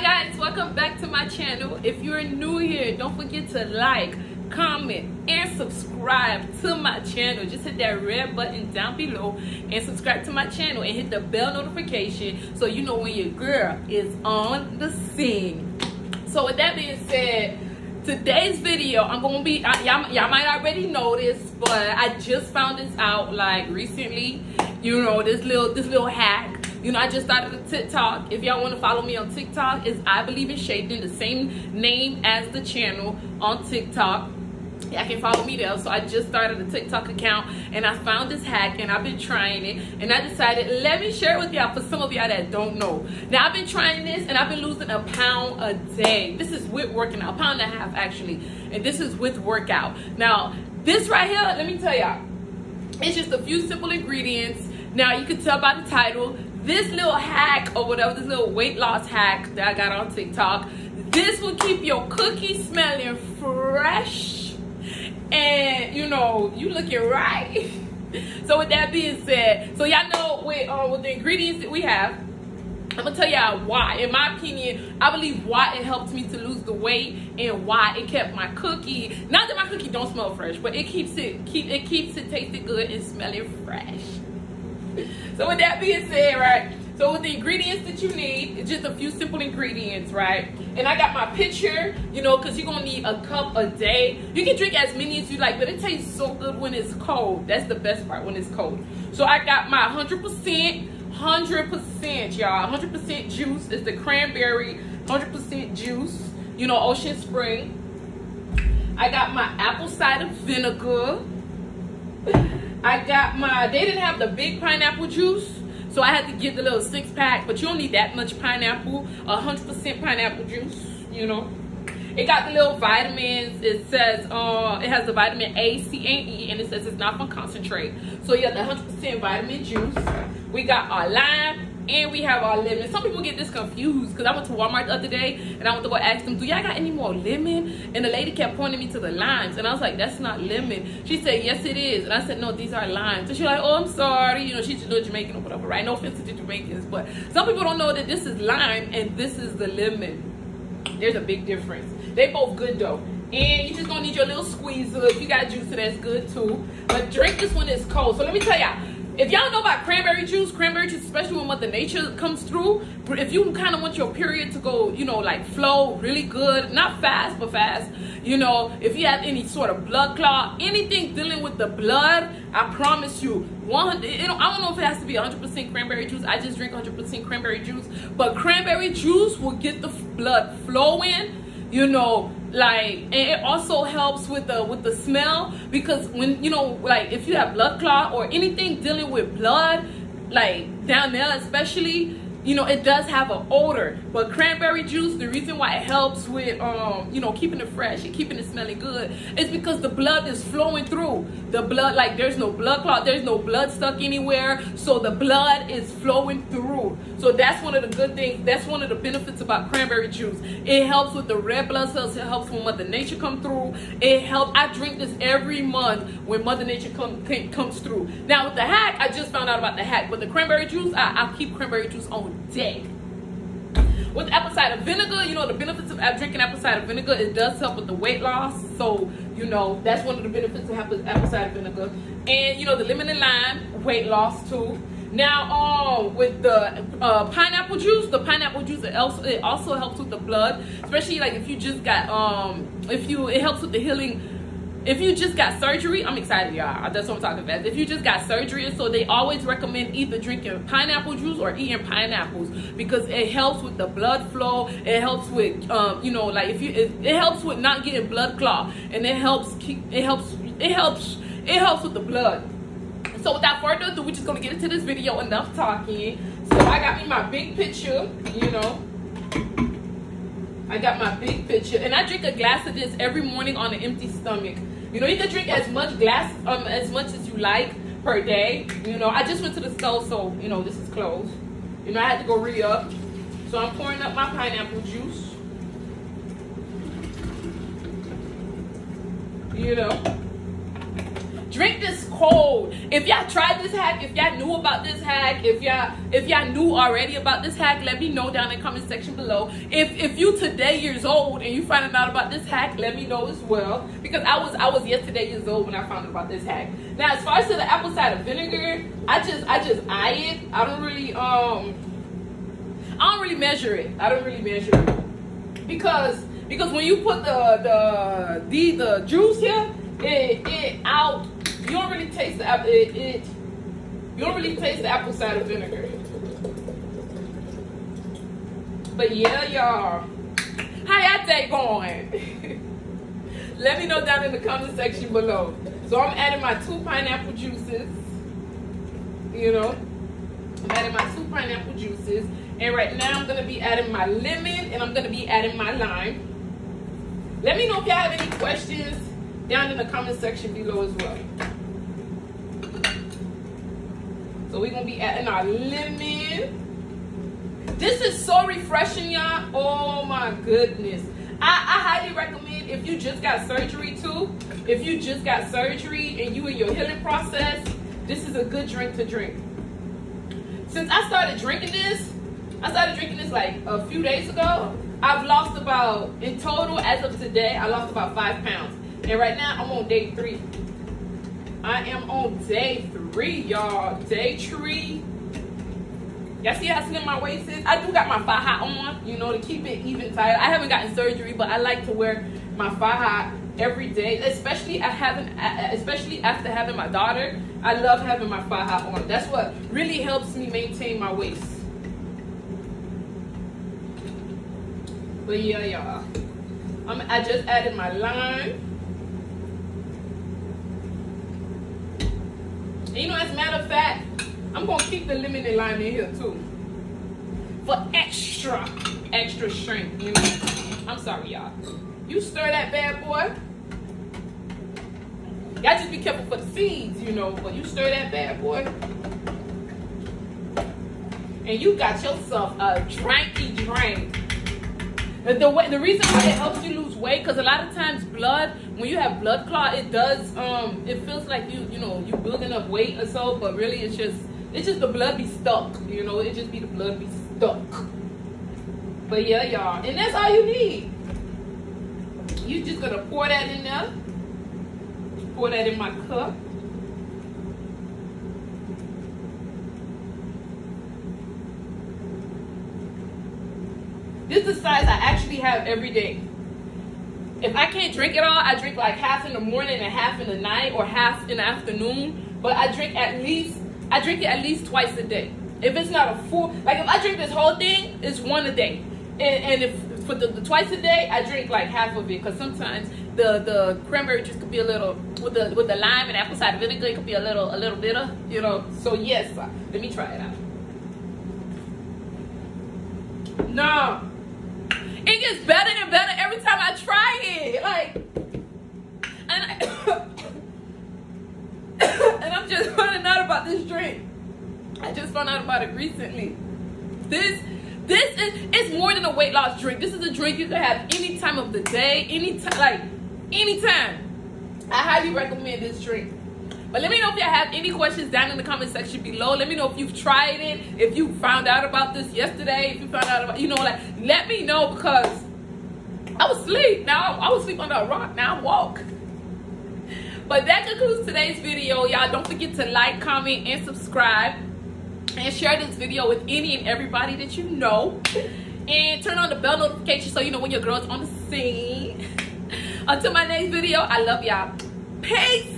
Hi guys, welcome back to my channel. If you're new here, don't forget to like, comment, and subscribe to my channel. Just hit that red button down below and subscribe to my channel and hit the bell notification so you know when your girl is on the scene. So with that being said, today's video, I'm gonna be, y'all might already know this, but I just found this out like recently. You know, this little hack. You know, I just started a TikTok. If y'all want to follow me on TikTok, it's I Believe in Shaping, the same name as the channel on TikTok. Y'all can follow me there. So I just started a TikTok account and I found this hack and I've been trying it. And I decided, let me share it with y'all for some of y'all that don't know. Now, I've been trying this and I've been losing a pound a day. This is with working out, a pound and a half actually. And this is with workout. Now, this right here, let me tell y'all, it's just a few simple ingredients. Now, you can tell by the title, this little hack or whatever, this little weight loss hack that I got on TikTok, this will keep your cookies smelling fresh and, you know, you looking right. So with that being said, so y'all know with the ingredients that we have, I'm gonna tell y'all why, in my opinion, I believe why it helped me to lose the weight and why it kept my cookie, not that my cookie don't smell fresh, but it keeps it tasting good and smelling fresh. So with that being said, right, so with the ingredients that you need, it's just a few simple ingredients, right? And I got my pitcher, you know, because you're going to need a cup a day. You can drink as many as you like, but it tastes so good when it's cold. That's the best part, when it's cold. So I got my 100%, y'all, 100% juice. It's the cranberry 100% juice, you know, Ocean Spray. I got my apple cider vinegar. I got my, they didn't have the big pineapple juice, so I had to get the little 6-pack, but you don't need that much pineapple, 100% pineapple juice, you know. It got the little vitamins. It says, it has the vitamin A, C, and E, and it says it's not from concentrate. So yeah, the 100% vitamin juice. We got our lime, and we have our lemon. Some people get this confused, because I went to Walmart the other day, and I went to go ask them, do y'all got any more lemon? And the lady kept pointing me to the limes, and I was like, that's not lemon. She said, yes, it is. And I said, no, these are limes. And she's like, oh, I'm sorry. You know, she's a little Jamaican or whatever, right? No offense to the Jamaicans, but some people don't know that this is lime, and this is the lemon. There's a big difference. They both good though. And you just gonna need your little squeezer. If you got juice, that's good too. But drink this when it's cold. So let me tell y'all, if y'all know about cranberry juice, especially when Mother Nature comes through, if you kind of want your period to go, you know, like flow really good, not fast, but fast, you know, if you have any sort of blood clot, anything dealing with the blood, I promise you, I don't know if it has to be 100% cranberry juice. I just drink 100% cranberry juice, but cranberry juice will get the blood flowing. You know, like, and it also helps with the smell, because when, you know, like if you have blood clot or anything dealing with blood, like down there especially, you know, it does have an odor. But cranberry juice, the reason why it helps with, you know, keeping it fresh and keeping it smelling good is because the blood is flowing through. The blood, like there's no blood clot, there's no blood stuck anywhere. So the blood is flowing through. So that's one of the good things. That's one of the benefits about cranberry juice. It helps with the red blood cells. It helps when Mother Nature comes through. It helps. I drink this every month when Mother Nature comes through. Now with the hack, I just found out about the hack. But the cranberry juice, I keep cranberry juice on day. With apple cider vinegar, you know, the benefits of drinking apple cider vinegar, it does help with the weight loss. So, you know, that's one of the benefits of apple cider vinegar. And, you know, the lemon and lime, weight loss too. Now, with the pineapple juice, it also helps with the blood, especially like if you just got, it helps with the healing. If you just got surgery, I'm excited, y'all. That's what I'm talking about. If you just got surgery, so they always recommend either drinking pineapple juice or eating pineapples, because it helps with the blood flow. It helps with, you know, like if you, it helps with not getting blood clot, and it helps helps with the blood. So without further ado, we're just gonna get into this video. Enough talking. So I got me my big pitcher, you know. I got my big pitcher, and I drink a glass of this every morning on an empty stomach. You know, you can drink as much as you like per day. You know, I just went to the store, so, you know, this is closed. You know, I had to go re-up. So I'm pouring up my pineapple juice. You know. drink this cold. If y'all tried this hack, if y'all knew about this hack, if y'all knew already about this hack, let me know down in the comment section below. If you today years old and you finding out about this hack, let me know as well, because I was yesterday years old when I found out about this hack. Now, as far as to the apple cider vinegar, I just eye it. I don't really measure it. Because when you put the juice here, you don't really taste the apple. You don't really taste the apple cider vinegar. But yeah, y'all, how y'all day going? Let me know down in the comment section below. So I'm adding my 2 pineapple juices. You know, I'm adding my 2 pineapple juices, and right now I'm gonna be adding my lemon and I'm gonna be adding my lime. Let me know if y'all have any questions down in the comment section below as well. So we're going to be adding our lemon. This is so refreshing, y'all. Oh, my goodness. I highly recommend, if you just got surgery too, if you just got surgery and you in your healing process, this is a good drink to drink. Since I started drinking this like a few days ago, I've lost about, in total, as of today, I lost about 5 pounds. And right now, I'm on day 3. I am on day 3, y'all. Day 3. Y'all see how slim my waist is? I do got my faja on, you know, to keep it even tighter. I haven't gotten surgery, but I like to wear my faja every day. Especially after having my daughter, I love having my faja on. That's what really helps me maintain my waist. But yeah, y'all, I just added my lime. And you know, as a matter of fact, I'm going to keep the lemon and lime in here too, for extra strength, you know. I'm sorry, y'all. You stir that bad boy. Y'all just be careful for the seeds, you know, but you stir that bad boy. And you got yourself a drinky drink. The reason why it helps you lose weight, because a lot of times blood, when you have blood clot, it does, it feels like you building up weight or so, but really it's just the blood be stuck, you know, it just be the blood be stuck. But yeah, y'all, and that's all you need. You just gonna pour that in there, pour that in my cup. This is the size I actually have every day. If I can't drink it all, I drink like half in the morning and half in the night, or half in the afternoon. But I drink it at least twice a day. If it's not a full, like if I drink this whole thing, it's 1 a day. And if for the twice a day, I drink like half of it, because sometimes the cranberry juice could be a little, with the lime and apple cider vinegar, it could be a little bitter, you know. So yes, let me try it out. No. It gets better and better every time I try it. Like, and I'm just finding out about this drink. I just found out about it recently. This is more than a weight loss drink. This is a drink you can have any time of the day, anytime. I highly recommend this drink. But let me know if y'all have any questions down in the comment section below. Let me know if you've tried it, if you found out about this yesterday, if you found out about, you know, like, let me know, because I was asleep. Now I was asleep under a rock. Now I walk. But that concludes today's video, y'all. Don't forget to like, comment, and subscribe, and share this video with any and everybody that you know, and turn on the bell notification so you know when your girl's on the scene. Until my next video, I love y'all. Peace.